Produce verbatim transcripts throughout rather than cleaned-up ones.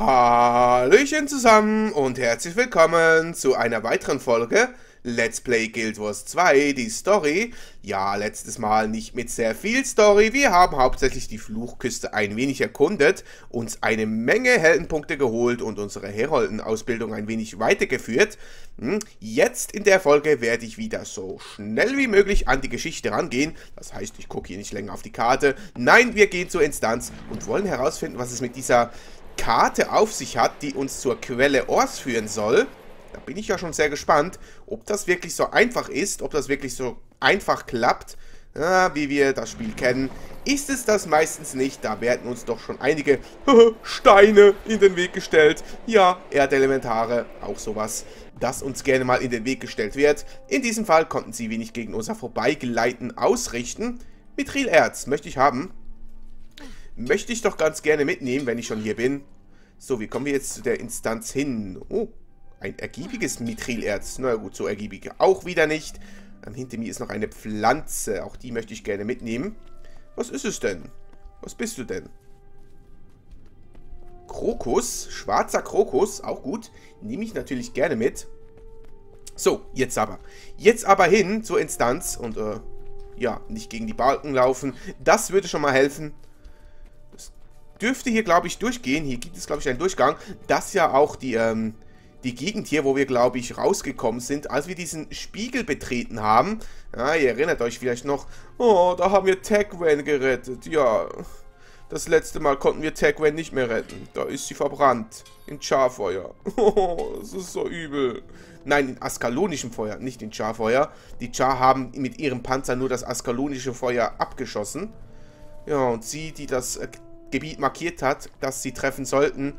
Hallöchen zusammen und herzlich willkommen zu einer weiteren Folge Let's Play Guild Wars zwei, die Story. Ja, letztes Mal nicht mit sehr viel Story. Wir haben hauptsächlich die Fluchküste ein wenig erkundet, uns eine Menge Heldenpunkte geholt und unsere Heroldenausbildung ein wenig weitergeführt. Jetzt in der Folge werde ich wieder so schnell wie möglich an die Geschichte rangehen. Das heißt, ich gucke hier nicht länger auf die Karte. Nein, wir gehen zur Instanz und wollen herausfinden, was es mit dieser Karte auf sich hat, die uns zur Quelle Ors führen soll. Da bin ich ja schon sehr gespannt, ob das wirklich so einfach ist, ob das wirklich so einfach klappt, ja, wie wir das Spiel kennen. Ist es das meistens nicht, da werden uns doch schon einige Steine in den Weg gestellt. Ja, Erdelementare, auch sowas, das uns gerne mal in den Weg gestellt wird. In diesem Fall konnten sie wenig gegen unser Vorbeigleiten ausrichten. Mithril-Erz möchte ich haben. Möchte ich doch ganz gerne mitnehmen, wenn ich schon hier bin. So, wie kommen wir jetzt zu der Instanz hin? Oh, ein ergiebiges Mithril-Erz. Na gut, so ergiebig auch wieder nicht. Dann hinter mir ist noch eine Pflanze. Auch die möchte ich gerne mitnehmen. Was ist es denn? Was bist du denn? Krokus. Schwarzer Krokus. Auch gut. Nehme ich natürlich gerne mit. So, jetzt aber. Jetzt aber hin zur Instanz. Und, äh, ja, nicht gegen die Balken laufen. Das würde schon mal helfen. Dürfte hier, glaube ich, durchgehen. Hier gibt es, glaube ich, einen Durchgang. Das ist ja auch die, ähm, die Gegend hier, wo wir, glaube ich, rausgekommen sind, als wir diesen Spiegel betreten haben. Ja, ihr erinnert euch vielleicht noch. Oh, da haben wir Tegwen gerettet. Ja, das letzte Mal konnten wir Tegwen nicht mehr retten. Da ist sie verbrannt. In Charfeuer. Oh, das ist so übel. Nein, in askalonischem Feuer, nicht in Charfeuer. Die Char haben mit ihrem Panzer nur das askalonische Feuer abgeschossen. Ja, und sie, die das Äh, Gebiet markiert hat, dass sie treffen sollten,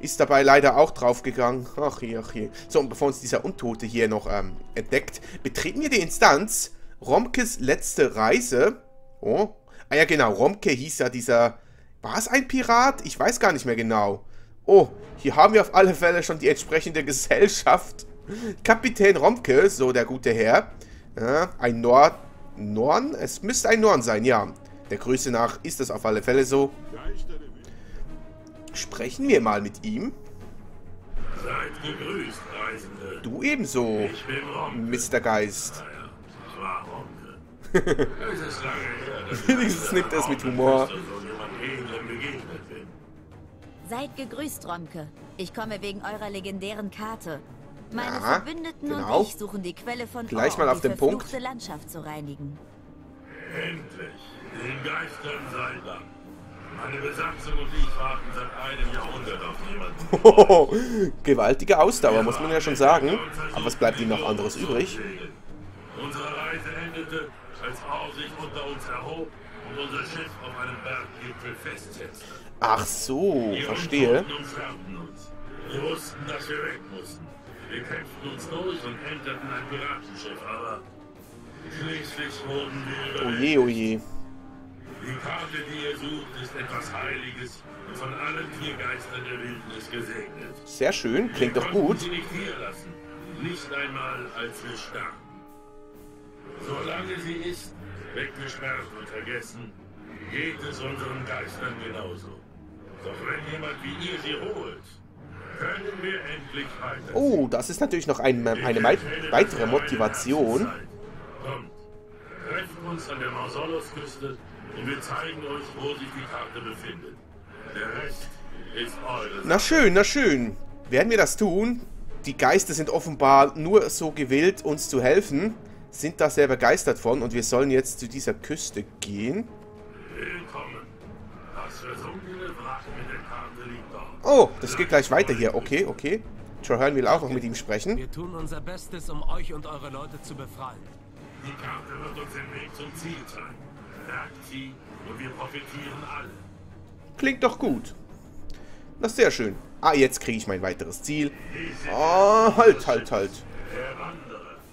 ist dabei leider auch draufgegangen. Ach je, ach je. So, und bevor uns dieser Untote hier noch ähm, entdeckt, betreten wir die Instanz. Romkes letzte Reise. Oh. Ah ja, genau. Romke hieß ja dieser. War es ein Pirat? Ich weiß gar nicht mehr genau. Oh, hier haben wir auf alle Fälle schon die entsprechende Gesellschaft. Kapitän Romke, so der gute Herr. Ja, ein Nord. Norn? Es müsste ein Norn sein, ja. Der Größe nach ist das auf alle Fälle so. Sprechen wir mal mit ihm. Seid gegrüßt, Reisende. Du ebenso, Mister Geist. Ah, ja. Wenigstens nimmt er es mit Humor. Seid gegrüßt, Romke. Ich komme wegen eurer legendären Karte. Meine ja, Verbündeten genau. und ich suchen die Quelle von Gleich Orr, mal auf um die den Punkt. Landschaft zu reinigen. Endlich. Den Geistern sei Dank. Meine Besatzung und ich warten seit einem Jahrhundert auf jemanden. Hohoho, gewaltige Ausdauer, muss man ja schon sagen. Aber was bleibt ihm noch anderes übrig? Unsere Reise endete, als Orr sich unter uns erhob und unser Schiff auf einem Berggipfel festsetzte. Ach so, verstehe. Wir wussten, dass wir weg mussten. Wir kämpften uns durch und enterten ein Piratenschiff, aber schließlich wurden wir überlebt. Oje, oje. Die Karte, die ihr sucht, ist etwas Heiliges und von allen Tiergeistern der Wildnis gesegnet. Sehr schön, klingt doch gut. Sie nicht hier lassen, nicht einmal als wir starben. Solange sie ist, weggesperrt und vergessen, geht es unseren Geistern genauso. Doch wenn jemand wie ihr sie holt, können wir endlich weiter. Oh, das ist natürlich noch ein, eine weitere Motivation. Kommt, treffen uns an der Mausolus-Küste. Und wir zeigen euch, wo sich die Karte befindet. Der Rest ist eure. Na schön, na schön. Werden wir das tun? Die Geister sind offenbar nur so gewillt, uns zu helfen. Sind da sehr begeistert von. Und wir sollen jetzt zu dieser Küste gehen. Willkommen. Das versunkene Wrack mit der Karte liegt da. Oh, das geht gleich weiter hier. Okay, okay. Trahearne will auch noch mit ihm sprechen. Wir tun unser Bestes, um euch und eure Leute zu befreien. Die Karte wird uns den Weg zum Ziel zeigen. Sie und wir profitieren alle. Klingt doch gut. Das ist sehr schön. Ah, jetzt kriege ich mein weiteres Ziel. Oh, halt, halt, halt.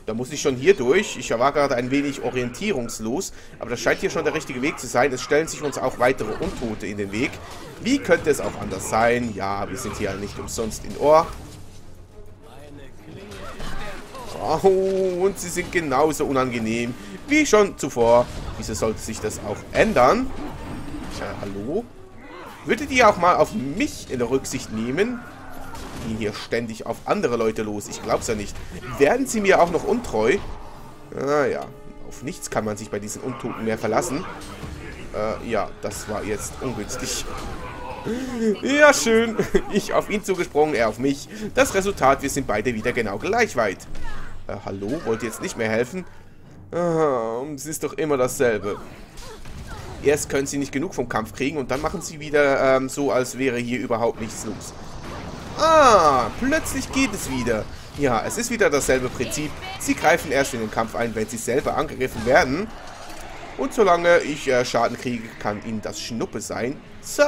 Da muss ich schon hier durch. Ich war gerade ein wenig orientierungslos. Aber das scheint hier schon der richtige Weg zu sein. Es stellen sich uns auch weitere Untote in den Weg. Wie könnte es auch anders sein? Ja, wir sind hier nicht umsonst in Orr. Oh, und sie sind genauso unangenehm wie schon zuvor. Wieso sollte sich das auch ändern? Ja, hallo? Würdet ihr auch mal auf mich in Rücksicht nehmen? Ich gehe hier ständig auf andere Leute los. Ich glaub's ja nicht. Werden sie mir auch noch untreu? Naja, ah, auf nichts kann man sich bei diesen Untoten mehr verlassen. Äh, ja, das war jetzt ungünstig. Ja, schön. Ich auf ihn zugesprungen, er auf mich. Das Resultat, wir sind beide wieder genau gleich weit. Äh, hallo? Wollt ihr jetzt nicht mehr helfen? Ah, es ist doch immer dasselbe. Erst können sie nicht genug vom Kampf kriegen und dann machen sie wieder ähm, so, als wäre hier überhaupt nichts los. Ah, plötzlich geht es wieder. Ja, es ist wieder dasselbe Prinzip. Sie greifen erst in den Kampf ein, wenn sie selber angegriffen werden. Und solange ich äh, Schaden kriege, kann ihnen das Schnuppe sein. So,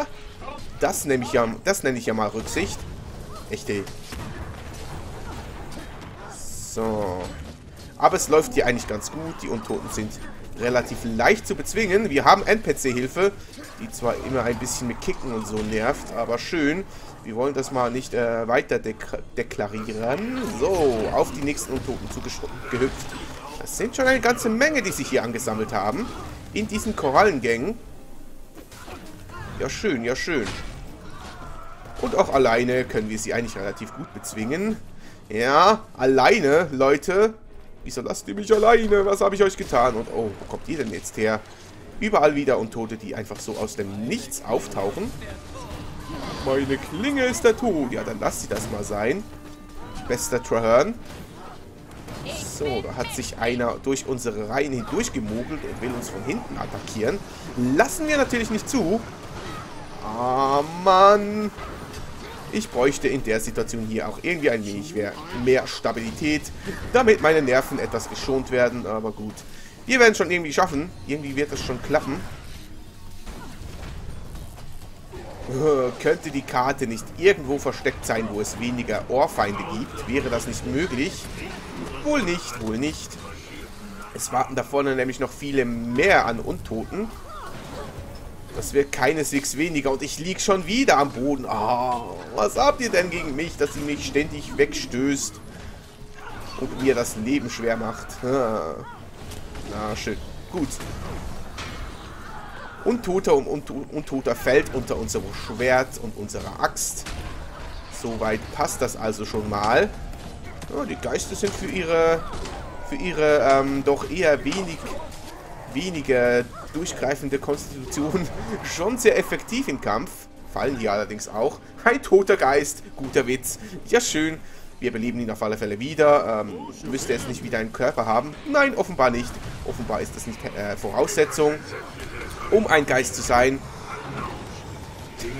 das nenne ich ja, das nenne ich ja mal Rücksicht. Echte. So. Aber es läuft hier eigentlich ganz gut. Die Untoten sind relativ leicht zu bezwingen. Wir haben N P C-Hilfe, die zwar immer ein bisschen mit Kicken und so nervt, aber schön. Wir wollen das mal nicht äh, weiter dek deklarieren. So, auf die nächsten Untoten zugehüpft. Das sind schon eine ganze Menge, die sich hier angesammelt haben. In diesen Korallengängen. Ja, schön, ja, schön. Und auch alleine können wir sie eigentlich relativ gut bezwingen. Ja, alleine, Leute. Wieso lasst ihr mich alleine? Was habe ich euch getan? Und oh, wo kommt ihr denn jetzt her? Überall wieder Untote, die einfach so aus dem Nichts auftauchen. Meine Klinge ist der Tod. Ja, dann lasst sie das mal sein. Bester Trahearne. So, da hat sich einer durch unsere Reihen hindurchgemogelt und will uns von hinten attackieren. Lassen wir natürlich nicht zu. Ah, Mann. Ich bräuchte in der Situation hier auch irgendwie ein wenig mehr Stabilität, damit meine Nerven etwas geschont werden, aber gut. Wir werden es schon irgendwie schaffen. Irgendwie wird es schon klappen. Könnte die Karte nicht irgendwo versteckt sein, wo es weniger Ohrfeinde gibt? Wäre das nicht möglich? Wohl nicht, wohl nicht. Es warten da vorne nämlich noch viele mehr an Untoten. Das wird keineswegs weniger und ich liege schon wieder am Boden. Ah, oh, was habt ihr denn gegen mich, dass sie mich ständig wegstößt und mir das Leben schwer macht? Na schön, gut. Untoter um Untoter fällt unter unser Schwert und unsere Axt. Soweit passt das also schon mal. Oh, die Geister sind für ihre, für ihre ähm, doch eher wenig, weniger durchgreifende Konstitution schon sehr effektiv im Kampf. Fallen hier allerdings auch. Ein toter Geist. Guter Witz. Ja, schön. Wir beleben ihn auf alle Fälle wieder. Ähm, müsste jetzt nicht wieder einen Körper haben. Nein, offenbar nicht. Offenbar ist das nicht äh, Voraussetzung, um ein Geist zu sein.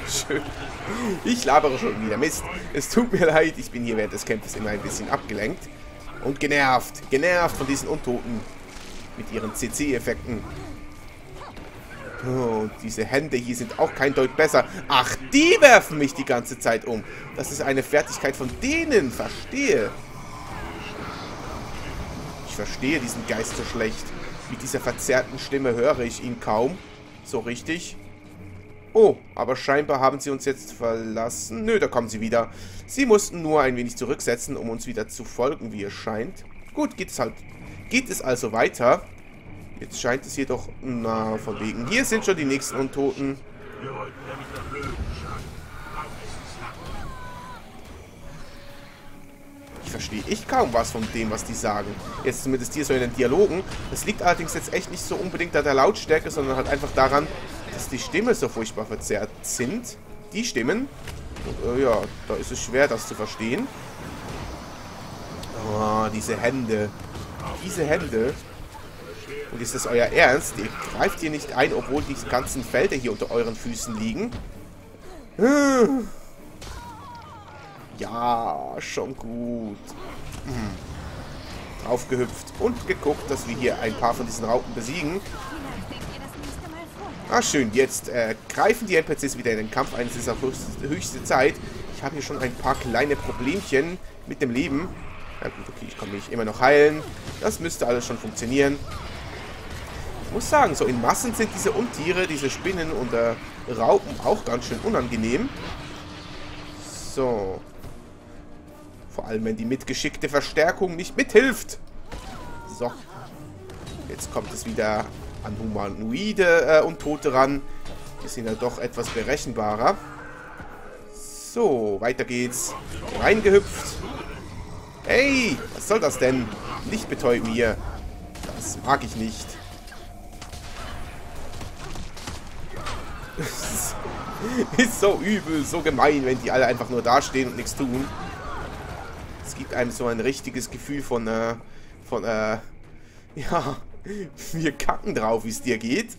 Schön. Ich labere schon wieder Mist. Es tut mir leid. Ich bin hier während des Kämpfes immer ein bisschen abgelenkt. Und genervt. Genervt von diesen Untoten. Mit ihren C C-Effekten. Oh, diese Hände hier sind auch kein Deut besser. Ach, die werfen mich die ganze Zeit um. Das ist eine Fertigkeit von denen. Verstehe. Ich verstehe diesen Geist so schlecht. Mit dieser verzerrten Stimme höre ich ihn kaum. So richtig. Oh, aber scheinbar haben sie uns jetzt verlassen. Nö, da kommen sie wieder. Sie mussten nur ein wenig zurücksetzen, um uns wieder zu folgen, wie es scheint. Gut, geht's halt. Geht es also weiter. Jetzt scheint es jedoch... Na, von wegen. Hier sind schon die nächsten Untoten. Ich verstehe ich kaum was von dem, was die sagen. Jetzt zumindest hier so in den Dialogen. Das liegt allerdings jetzt echt nicht so unbedingt an der Lautstärke, sondern halt einfach daran, dass die Stimmen so furchtbar verzerrt sind. Die Stimmen. Und, äh, ja, da ist es schwer, das zu verstehen. Oh, diese Hände. Diese Hände... Und ist das euer Ernst? Ihr greift hier nicht ein, obwohl die ganzen Felder hier unter euren Füßen liegen. Ja, schon gut. Draufgehüpft und geguckt, dass wir hier ein paar von diesen Raupen besiegen. Ah, schön. Jetzt äh, greifen die N P Cs wieder in den Kampf ein. Es ist auch höchste, höchste Zeit. Ich habe hier schon ein paar kleine Problemchen mit dem Leben. Na gut, okay, ich kann mich immer noch heilen. Das müsste alles schon funktionieren. Ich muss sagen, so in Massen sind diese Untiere, diese Spinnen und äh, Raupen auch ganz schön unangenehm. So. Vor allem, wenn die mitgeschickte Verstärkung nicht mithilft. So. Jetzt kommt es wieder an Humanoide äh, und Tote ran. Die sind ja doch etwas berechenbarer. So, weiter geht's. Reingehüpft. Hey, was soll das denn? Nicht betäuben hier. Das mag ich nicht. Ist so übel, so gemein, wenn die alle einfach nur dastehen und nichts tun. Es gibt einem so ein richtiges Gefühl von, äh, von, äh, ja, wir kacken drauf, wie es dir geht.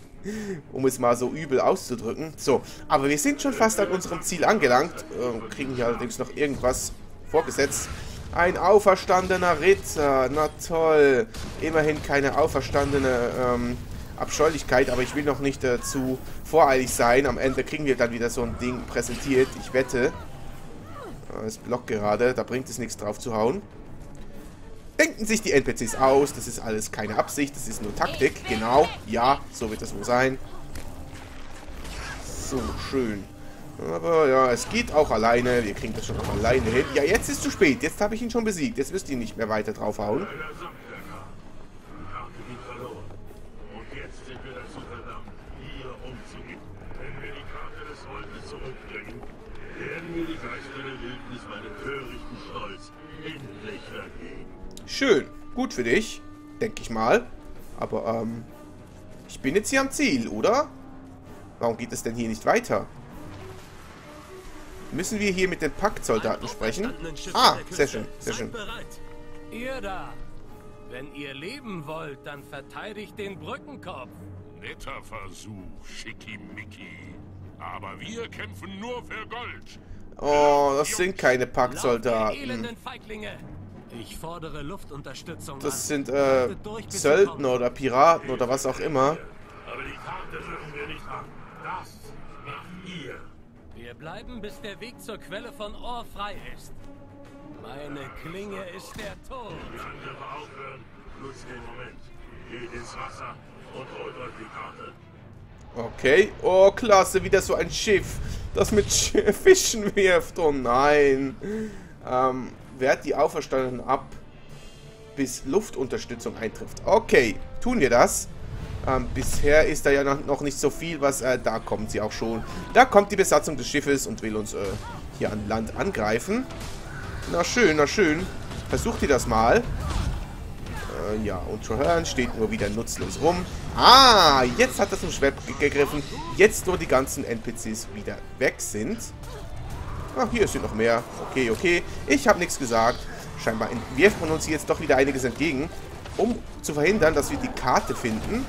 Um es mal so übel auszudrücken. So, aber wir sind schon fast an unserem Ziel angelangt. Äh, kriegen hier allerdings noch irgendwas vorgesetzt. Ein auferstandener Ritter, na toll. Immerhin keine auferstandene ähm, Abscheulichkeit, aber ich will noch nicht äh, zu voreilig sein. Am Ende kriegen wir dann wieder so ein Ding präsentiert, ich wette. Äh, es blockt gerade, da bringt es nichts drauf zu hauen. Denken sich die N P Cs aus, das ist alles keine Absicht, das ist nur Taktik, genau. Ja, so wird das wohl sein. So, schön. Aber ja, es geht auch alleine. Wir kriegen das schon auch alleine hin. Ja, jetzt ist zu spät. Jetzt habe ich ihn schon besiegt. Jetzt müsst ihr nicht mehr weiter draufhauen. Schön. Gut für dich. Denke ich mal. Aber, ähm... ich bin jetzt hier am Ziel, oder? Warum geht es denn hier nicht weiter? Müssen wir hier mit den Paktsoldaten sprechen? Ah, sehr schön, sehr schön. Ihr da, wenn ihr leben wollt, dann verteidigt den Brückenkopf. Netter Versuch, schickimicki. Aber wir kämpfen nur für Gold. Oh, das sind keine Paktsoldaten. Ich fordere Luftunterstützung. Das sind äh, Söldner oder Piraten oder was auch immer. Aber die Karte dürfen wir nicht haben. Das macht ihr. Wir bleiben, bis der Weg zur Quelle von Orr frei ist. Meine Klinge ist der Tod. Die Angriffe aufhören. Nutzt den Moment. Geht ins Wasser und holt euch die Karte. Okay. Oh, klasse. Wieder so ein Schiff, das mit Fischen wirft. Oh nein. Ähm, wehrt die Auferstandenen ab, bis Luftunterstützung eintrifft. Okay. Tun wir das. Ähm, bisher ist da ja noch nicht so viel, was... Äh, da kommt sie auch schon. Da kommt die Besatzung des Schiffes und will uns äh, hier an Land angreifen. Na schön, na schön. Versucht ihr das mal. Äh, ja, und Trahearne steht nur wieder nutzlos rum. Ah, jetzt hat das zum Schwert gegriffen. Jetzt, wo die ganzen N P Cs wieder weg sind. Ach, hier sind noch mehr. Okay, okay. Ich habe nichts gesagt. Scheinbar wirft man uns hier jetzt doch wieder einiges entgegen. Um zu verhindern, dass wir die Karte finden.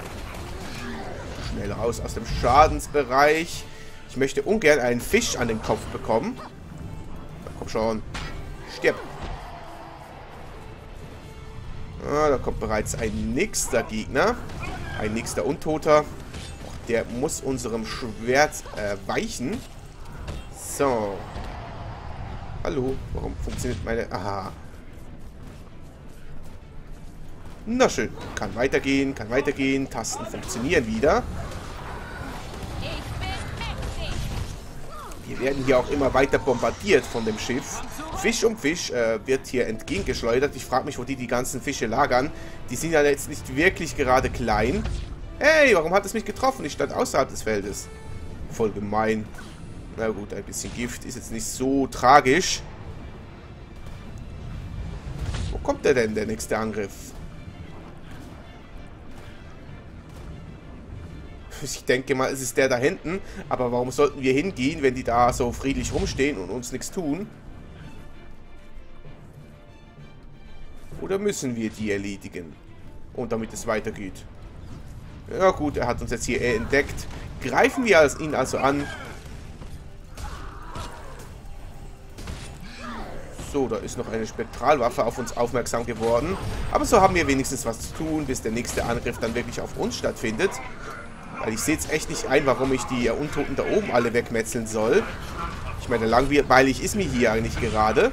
Schnell raus aus dem Schadensbereich. Ich möchte ungern einen Fisch an den Kopf bekommen. Na, komm schon. Stirb. Ah, da kommt bereits ein nächster Gegner. Ein nächster Untoter. Der muss unserem Schwert äh, weichen. So. Hallo. Warum funktioniert meine... Aha. Na schön. Kann weitergehen, kann weitergehen. Tasten funktionieren wieder. Wir werden hier auch immer weiter bombardiert von dem Schiff. Fisch um Fisch äh, wird hier entgegengeschleudert. Ich frage mich, wo die die ganzen Fische lagern. Die sind ja jetzt nicht wirklich gerade klein. Hey, warum hat es mich getroffen? Ich stand außerhalb des Feldes. Voll gemein. Na gut, ein bisschen Gift ist jetzt nicht so tragisch. Wo kommt der denn, der nächste Angriff? Ich denke mal, es ist der da hinten. Aber warum sollten wir hingehen, wenn die da so friedlich rumstehen und uns nichts tun? Oder müssen wir die erledigen? Und damit es weitergeht. Ja gut, er hat uns jetzt hier entdeckt. Greifen wir ihn also an. So, da ist noch eine Spektralwaffe auf uns aufmerksam geworden. Aber so haben wir wenigstens was zu tun, bis der nächste Angriff dann wirklich auf uns stattfindet. Weil ich sehe jetzt echt nicht ein, warum ich die Untoten da oben alle wegmetzeln soll. Ich meine, langweilig ist mir hier eigentlich gerade.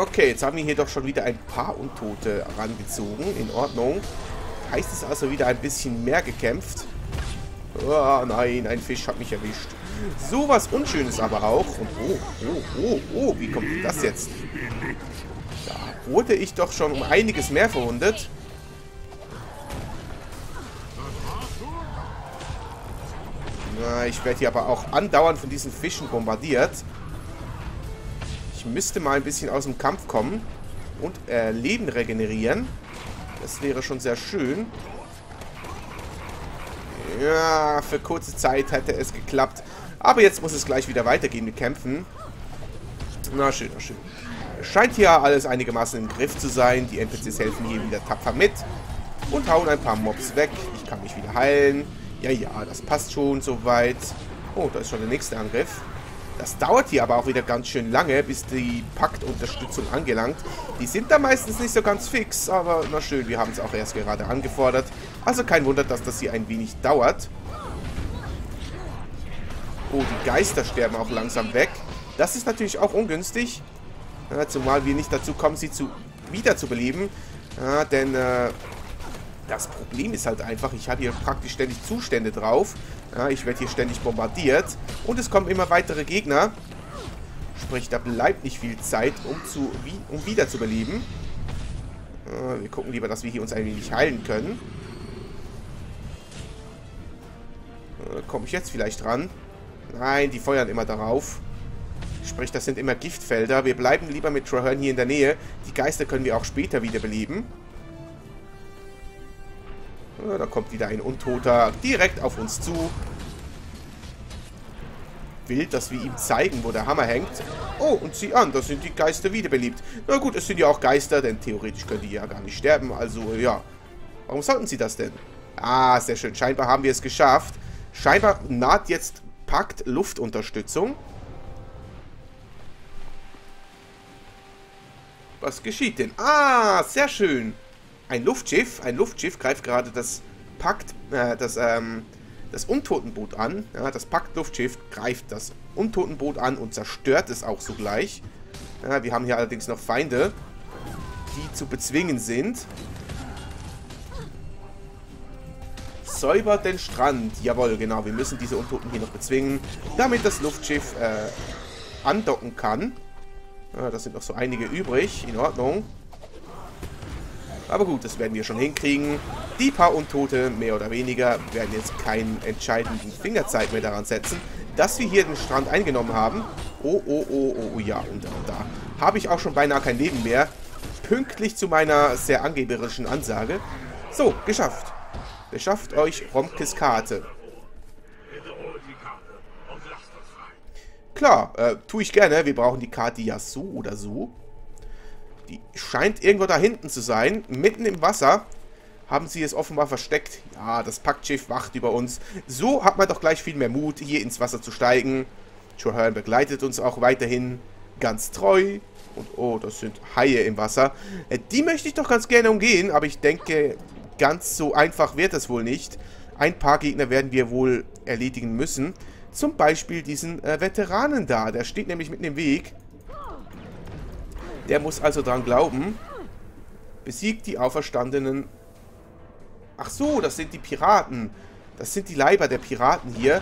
Okay, jetzt haben wir hier doch schon wieder ein paar Untote rangezogen. In Ordnung. Heißt es also wieder ein bisschen mehr gekämpft? Oh nein, ein Fisch hat mich erwischt. Sowas Unschönes aber auch. Und oh, oh, oh, oh, wie kommt das jetzt? Da wurde ich doch schon um einiges mehr verwundet. Na, ich werde hier aber auch andauernd von diesen Fischen bombardiert. Ich müsste mal ein bisschen aus dem Kampf kommen und äh, Leben regenerieren. Das wäre schon sehr schön. Ja, für kurze Zeit hätte es geklappt. Aber jetzt muss es gleich wieder weitergehen mit Kämpfen. Na schön, na schön. Scheint hier alles einigermaßen im Griff zu sein. Die N P Cs helfen hier wieder tapfer mit und hauen ein paar Mobs weg. Ich kann mich wieder heilen. Ja, ja, das passt schon soweit. Oh, da ist schon der nächste Angriff. Das dauert hier aber auch wieder ganz schön lange, bis die Paktunterstützung angelangt. Die sind da meistens nicht so ganz fix, aber na schön, wir haben es auch erst gerade angefordert. Also kein Wunder, dass das hier ein wenig dauert. Oh, die Geister sterben auch langsam weg. Das ist natürlich auch ungünstig. Ja, zumal wir nicht dazu kommen, sie zu, wieder zu beleben. Ja, denn äh, das Problem ist halt einfach, ich habe hier praktisch ständig Zustände drauf. Ja, ich werde hier ständig bombardiert. Und es kommen immer weitere Gegner. Sprich, da bleibt nicht viel Zeit, um, zu, wie, um wieder zu beleben. Ja, wir gucken lieber, dass wir hier uns ein wenig heilen können. Ja, komme ich jetzt vielleicht ran? Nein, die feuern immer darauf. Sprich, das sind immer Giftfelder. Wir bleiben lieber mit Trahearne hier in der Nähe. Die Geister können wir auch später wieder beleben. Da kommt wieder ein Untoter direkt auf uns zu. Will, dass wir ihm zeigen, wo der Hammer hängt. Oh, und sieh an, da sind die Geister wiederbelebt. Na gut, es sind ja auch Geister, denn theoretisch können die ja gar nicht sterben. Also, ja. Warum sollten sie das denn? Ah, sehr schön. Scheinbar haben wir es geschafft. Scheinbar naht jetzt Pakt Luftunterstützung. Was geschieht denn? Ah, sehr schön. Ein Luftschiff, ein Luftschiff greift gerade das Pakt, äh, das, ähm, das Untotenboot an. Ja, das Pakt-Luftschiff greift das Untotenboot an und zerstört es auch sogleich. Ja, wir haben hier allerdings noch Feinde, die zu bezwingen sind. Säubert den Strand. Jawohl, genau, wir müssen diese Untoten hier noch bezwingen, damit das Luftschiff äh, andocken kann. Ja, da sind noch so einige übrig, in Ordnung. Aber gut, das werden wir schon hinkriegen. Die paar Untote, mehr oder weniger, werden jetzt keinen entscheidenden Fingerzeig mehr daran setzen, dass wir hier den Strand eingenommen haben. Oh, oh, oh, oh, oh, ja, und da, und da. Habe ich auch schon beinahe kein Leben mehr. Pünktlich zu meiner sehr angeberischen Ansage. So, geschafft. Beschafft euch Romkes Karte. Klar, äh, tue ich gerne. Wir brauchen die Karte ja so oder so. Die scheint irgendwo da hinten zu sein. Mitten im Wasser haben sie es offenbar versteckt. Ja, das Paktschiff wacht über uns. So hat man doch gleich viel mehr Mut, hier ins Wasser zu steigen. Trahearne begleitet uns auch weiterhin ganz treu. Und oh, das sind Haie im Wasser. Die möchte ich doch ganz gerne umgehen, aber ich denke, ganz so einfach wird das wohl nicht. Ein paar Gegner werden wir wohl erledigen müssen. Zum Beispiel diesen äh, Veteranen da. Der steht nämlich mitten im Weg. Der muss also dran glauben. Besiegt die Auferstandenen. Ach so, das sind die Piraten. Das sind die Leiber der Piraten hier.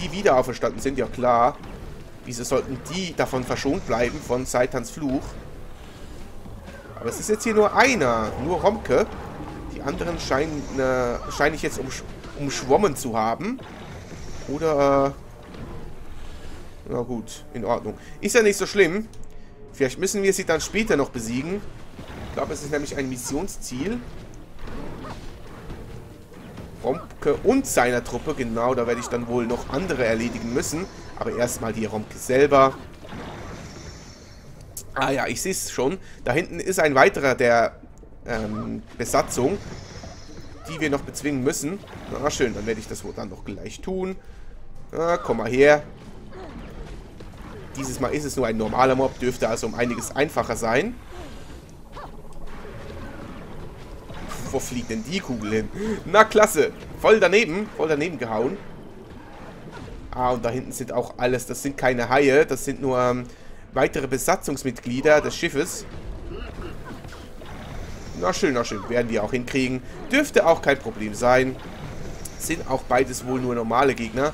Die wieder auferstanden sind, ja klar. Wieso sollten die davon verschont bleiben, von Zhaitans Fluch? Aber es ist jetzt hier nur einer. Nur Romke. Die anderen scheinen, äh, scheine ich jetzt umsch umschwommen zu haben. Oder, äh, na gut, in Ordnung. Ist ja nicht so schlimm. Vielleicht müssen wir sie dann später noch besiegen. Ich glaube, es ist nämlich ein Missionsziel. Romke und seiner Truppe, genau, da werde ich dann wohl noch andere erledigen müssen. Aber erstmal die Romke selber. Ah ja, ich sehe es schon. Da hinten ist ein weiterer der ähm, Besatzung, die wir noch bezwingen müssen. Na schön, dann werde ich das wohl dann noch gleich tun. Na, komm mal her. Dieses Mal ist es nur ein normaler Mob, dürfte also um einiges einfacher sein. Wo fliegt denn die Kugel hin? Na klasse, voll daneben, voll daneben gehauen. Ah, und da hinten sind auch alles, das sind keine Haie, das sind nur ähm, weitere Besatzungsmitglieder des Schiffes. Na schön, na schön, werden wir auch hinkriegen. Dürfte auch kein Problem sein. Sind auch beides wohl nur normale Gegner.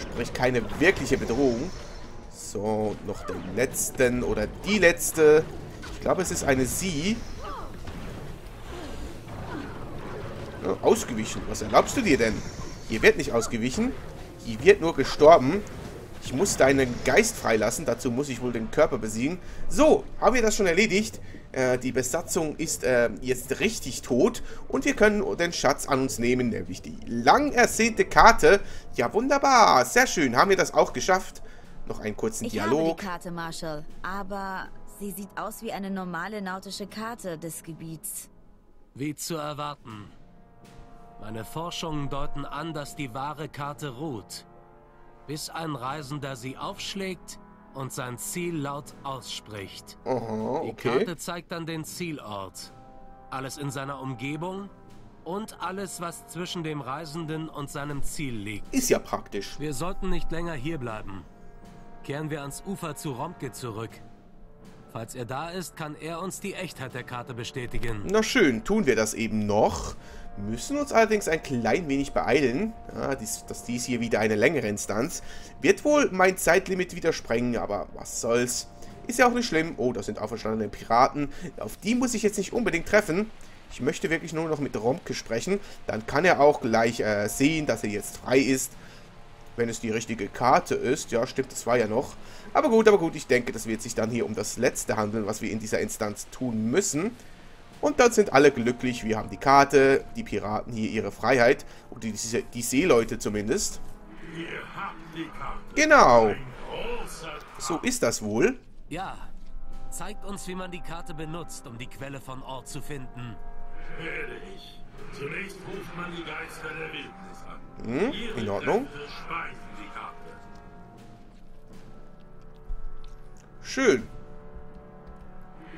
Sprich, keine wirkliche Bedrohung. So, noch den letzten oder die letzte. Ich glaube, es ist eine Sie. Ja, ausgewichen. Was erlaubst du dir denn? Hier wird nicht ausgewichen. Hier wird nur gestorben. Ich muss deinen Geist freilassen. Dazu muss ich wohl den Körper besiegen. So, haben wir das schon erledigt. Äh, die Besatzung ist äh, jetzt richtig tot. Und wir können den Schatz an uns nehmen, nämlich die lang ersehnte Karte. Ja, wunderbar. Sehr schön. Haben wir das auch geschafft? Noch einen kurzen ich Dialog. Ich habe die Karte, Marshall. Aber sie sieht aus wie eine normale nautische Karte des Gebiets. Wie zu erwarten. Meine Forschungen deuten an, dass die wahre Karte ruht. Bis ein Reisender sie aufschlägt und sein Ziel laut ausspricht. Aha, okay. Die Karte zeigt dann den Zielort, alles in seiner Umgebung und alles, was zwischen dem Reisenden und seinem Ziel liegt. Ist ja praktisch. Wir sollten nicht länger hierbleiben. Kehren wir ans Ufer zu Romke zurück. Falls er da ist, kann er uns die Echtheit der Karte bestätigen. Na schön, tun wir das eben noch. Müssen uns allerdings ein klein wenig beeilen. Ja, dies, dass dies hier wieder eine längere Instanz. Wird wohl mein Zeitlimit wieder sprengen, aber was soll's. Ist ja auch nicht schlimm. Oh, das sind auferstandene Piraten. Auf die muss ich jetzt nicht unbedingt treffen. Ich möchte wirklich nur noch mit Romke sprechen. Dann kann er auch gleich äh, sehen, dass er jetzt frei ist. Wenn es die richtige Karte ist. Ja, stimmt, das war ja noch. Aber gut, aber gut, ich denke, das wird sich dann hier um das Letzte handeln, was wir in dieser Instanz tun müssen. Und dann sind alle glücklich. Wir haben die Karte, die Piraten hier ihre Freiheit. Und die, die, die Seeleute zumindest. Ihr habt die Karte. Genau. So ist das wohl. Ja. Zeigt uns, wie man die Karte benutzt, um die Quelle von Orr zu finden. Hör dich. Zunächst ruft man die Geister der Wildnis an. Hm, in Ordnung. Schön.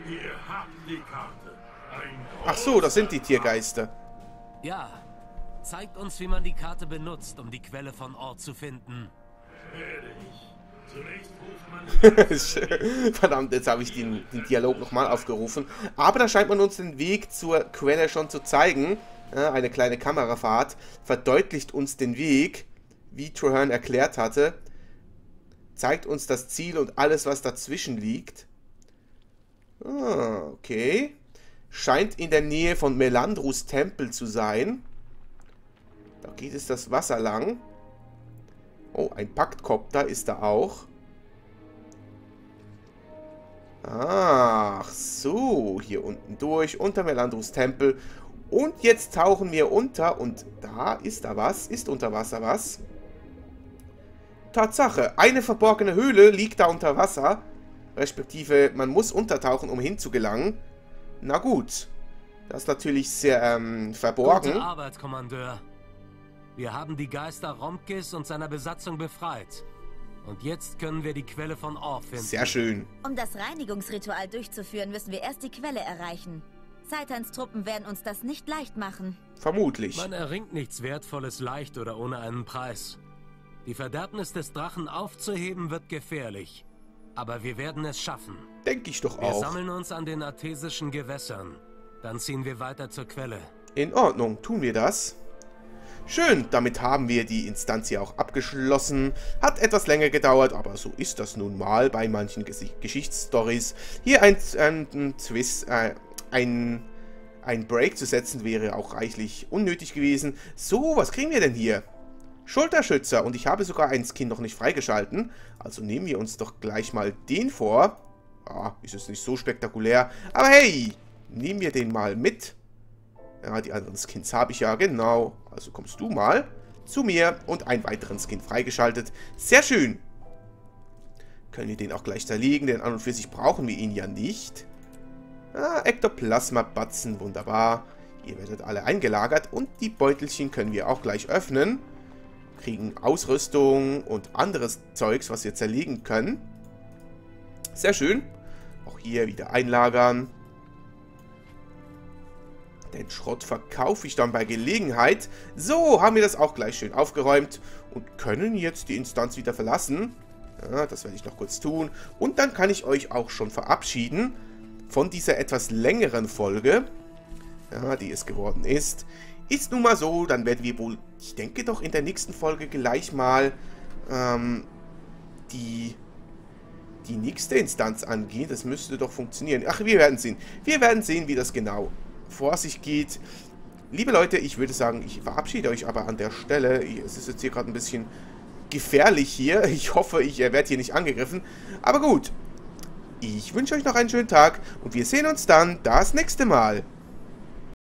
Ihr habt die Karte. Ach so, das sind die Tiergeister. Ja, zeigt uns, wie man die Karte benutzt, um die Quelle von Orr zu finden. Verdammt, jetzt habe ich den, den Dialog nochmal aufgerufen. Aber da scheint man uns den Weg zur Quelle schon zu zeigen. Eine kleine Kamerafahrt verdeutlicht uns den Weg, wie Trahearne erklärt hatte. Zeigt uns das Ziel und alles, was dazwischen liegt. Ah, okay. Scheint in der Nähe von Melandrus' Tempel zu sein. Da geht es das Wasser lang. Oh, ein Paktkopter ist da auch. Ach so, hier unten durch, unter Melandrus' Tempel. Und jetzt tauchen wir unter und da ist da was, ist unter Wasser was. Tatsache, eine verborgene Höhle liegt da unter Wasser. Respektive, man muss untertauchen, um hinzugelangen. Na gut, das ist natürlich sehr ähm, verborgen. Gute Arbeit, Kommandeur. Wir haben die Geister Romkes und seiner Besatzung befreit. Und jetzt können wir die Quelle von Orr finden. Sehr schön. Um das Reinigungsritual durchzuführen, müssen wir erst die Quelle erreichen. Zhaitans Truppen werden uns das nicht leicht machen. Vermutlich. Man erringt nichts Wertvolles leicht oder ohne einen Preis. Die Verderbnis des Drachen aufzuheben wird gefährlich. Aber wir werden es schaffen. Denke ich doch auch. Wir sammeln uns an den artesischen Gewässern. Dann ziehen wir weiter zur Quelle. In Ordnung, tun wir das. Schön, damit haben wir die Instanz hier auch abgeschlossen. Hat etwas länger gedauert, aber so ist das nun mal bei manchen Geschichtsstorys. Hier ein, ein, ein Twist, äh, ein, ein Break zu setzen, wäre auch reichlich unnötig gewesen. So, was kriegen wir denn hier? Schulterschützer, und ich habe sogar einen Skin noch nicht freigeschalten. Also nehmen wir uns doch gleich mal den vor. Ah, ist es nicht so spektakulär. Aber hey, nehmen wir den mal mit. Ja, die anderen Skins habe ich ja, genau. Also kommst du mal zu mir und einen weiteren Skin freigeschaltet. Sehr schön. Können wir den auch gleich zerlegen, denn an und für sich brauchen wir ihn ja nicht. Ah, Ektoplasma-Batzen, wunderbar. Ihr werdet alle eingelagert und die Beutelchen können wir auch gleich öffnen. Kriegen Ausrüstung und anderes Zeugs, was wir zerlegen können. Sehr schön. Auch hier wieder einlagern. Den Schrott verkaufe ich dann bei Gelegenheit. So, haben wir das auch gleich schön aufgeräumt und können jetzt die Instanz wieder verlassen. Ja, das werde ich noch kurz tun. Und dann kann ich euch auch schon verabschieden von dieser etwas längeren Folge, ja, die es geworden ist. Ist nun mal so, dann werden wir wohl, ich denke doch, in der nächsten Folge gleich mal ähm, die, die nächste Instanz angeht. Das müsste doch funktionieren. Ach, wir werden sehen. Wir werden sehen, wie das genau vor sich geht. Liebe Leute, ich würde sagen, ich verabschiede euch aber an der Stelle. Es ist jetzt hier gerade ein bisschen gefährlich hier. Ich hoffe, ich werde hier nicht angegriffen. Aber gut, ich wünsche euch noch einen schönen Tag und wir sehen uns dann das nächste Mal.